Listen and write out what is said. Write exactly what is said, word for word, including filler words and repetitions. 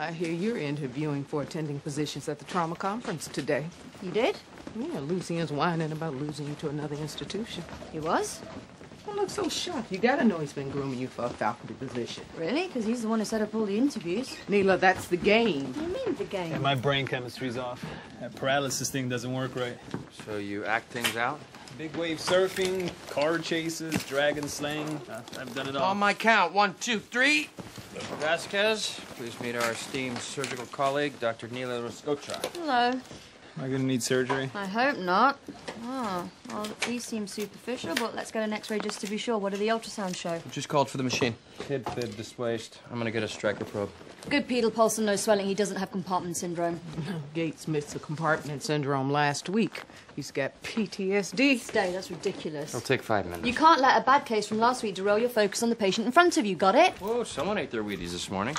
I hear you're interviewing for attending positions at the trauma conference today. You did? Yeah, Lucien's whining about losing you to another institution. He was? Don't look so shocked. You gotta know he's been grooming you for a faculty position. Really? Because he's the one who set up all the interviews. Neela, that's the game. What do you mean, the game? Yeah, my brain chemistry's off. That paralysis thing doesn't work right. So you act things out? Big wave surfing, car chases, dragon slaying. Uh, I've done it all. On my count, one, two, three. Vasquez, please meet our esteemed surgical colleague, Doctor Neela Rascotra. Hello. Am I gonna need surgery? I hope not. Oh, well, these seem superficial, but let's get an x-ray just to be sure. What did the ultrasound show? I just called for the machine. Kid fib displaced. I'm gonna get a Stryker probe. Good pedal pulse and no swelling. He doesn't have compartment syndrome. Gates missed the compartment syndrome last week. He's got P T S D. Stay, that's ridiculous. It'll take five minutes. You can't let a bad case from last week derail your focus on the patient in front of you, got it? Whoa, someone ate their Wheaties this morning.